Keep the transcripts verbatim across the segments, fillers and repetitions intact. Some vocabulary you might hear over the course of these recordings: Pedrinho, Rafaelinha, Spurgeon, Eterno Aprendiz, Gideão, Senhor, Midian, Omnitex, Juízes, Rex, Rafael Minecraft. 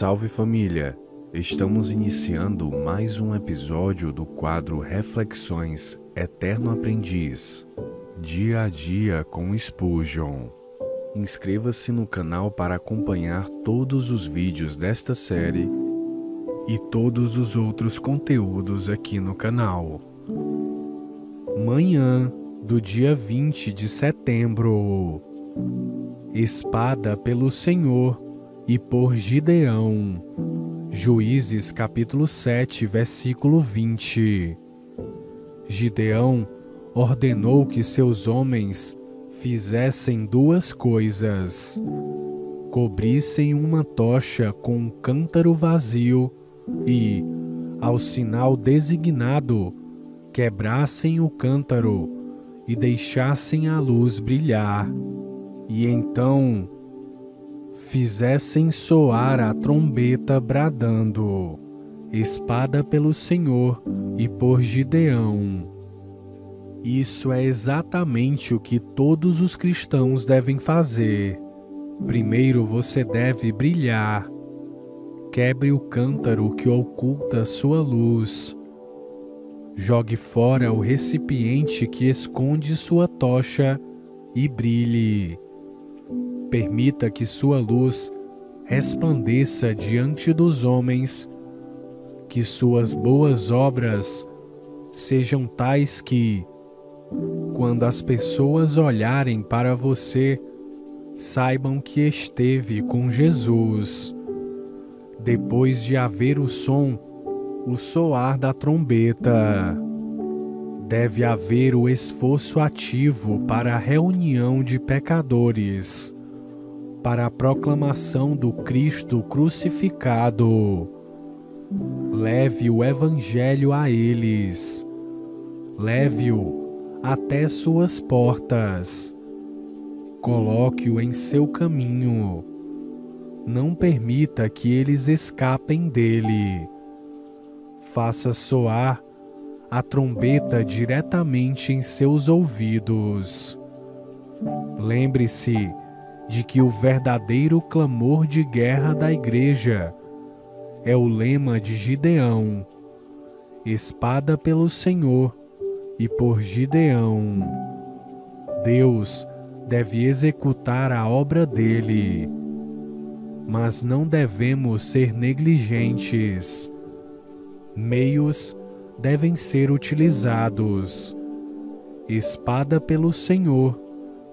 Salve família! Estamos iniciando mais um episódio do quadro Reflexões Eterno Aprendiz, Dia a Dia com Spurgeon. Inscreva-se no canal para acompanhar todos os vídeos desta série e todos os outros conteúdos aqui no canal. Manhã do dia vinte de setembro. Espada pelo Senhor e por Gideão. Juízes capítulo sete, versículo vinte. Gideão ordenou que seus homens fizessem duas coisas: cobrissem uma tocha com um cântaro vazio e, ao sinal designado, quebrassem o cântaro e deixassem a luz brilhar, e então fizessem soar a trombeta bradando: espada pelo Senhor e por Gideão. Isso é exatamente o que todos os cristãos devem fazer. Primeiro você deve brilhar. Quebre o cântaro que oculta sua luz. Jogue fora o recipiente que esconde sua tocha e brilhe. Permita que sua luz resplandeça diante dos homens, que suas boas obras sejam tais que, quando as pessoas olharem para você, saibam que esteve com Jesus. Depois de haver o som, o soar da trombeta, deve haver o esforço ativo para a reunião de pecadores, para a proclamação do Cristo crucificado. Leve o Evangelho a eles. Leve-o até suas portas. Coloque-o em seu caminho. Não permita que eles escapem dele. Faça soar a trombeta diretamente em seus ouvidos. Lembre-se de que o verdadeiro clamor de guerra da igreja é o lema de Gideão: espada pelo Senhor e por Gideão. Deus deve executar a obra dele, mas não devemos ser negligentes. Meios devem ser utilizados. Espada pelo Senhor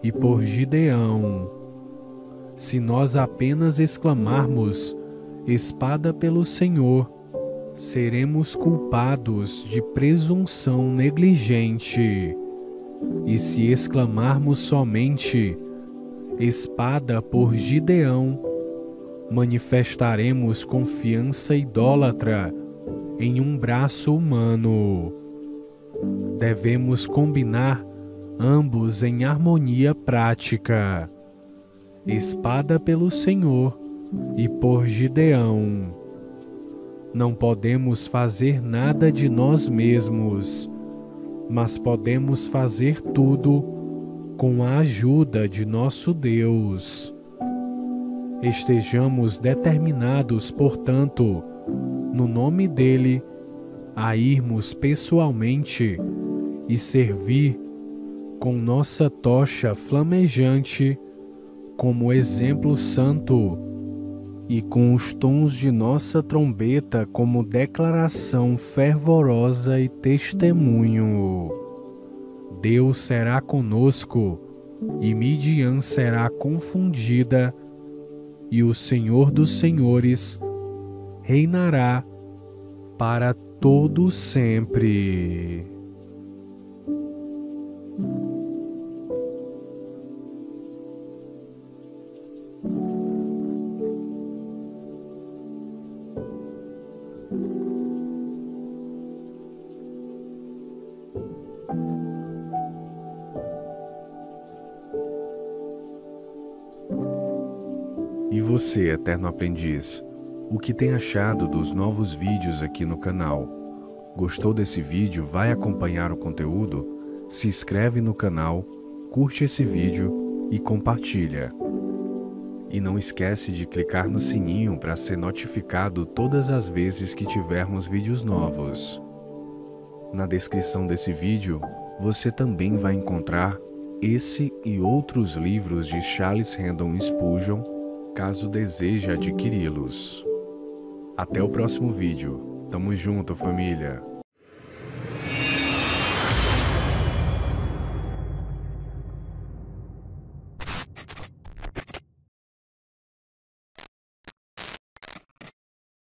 e por Gideão. Se nós apenas exclamarmos espada pelo Senhor, seremos culpados de presunção negligente. E se exclamarmos somente espada por Gideão, manifestaremos confiança idólatra em um braço humano. Devemos combinar ambos em harmonia prática. Espada pelo Senhor e por Gideão. Não podemos fazer nada de nós mesmos, mas podemos fazer tudo com a ajuda de nosso Deus. Estejamos determinados, portanto, no nome dele, a irmos pessoalmente e servir com nossa tocha flamejante como exemplo santo, e com os tons de nossa trombeta como declaração fervorosa e testemunho. Deus será conosco, e Midian será confundida, e o Senhor dos Senhores reinará para todo sempre. E você, Eterno Aprendiz, o que tem achado dos novos vídeos aqui no canal? Gostou desse vídeo? Vai acompanhar o conteúdo? Se inscreve no canal, curte esse vídeo e compartilha. e não esquece de clicar no sininho para ser notificado todas as vezes que tivermos vídeos novos. Na descrição desse vídeo, você também vai encontrar esse e outros livros de Charles Random Spurgeon, caso deseje adquiri-los. Até o próximo vídeo. Tamo junto, família!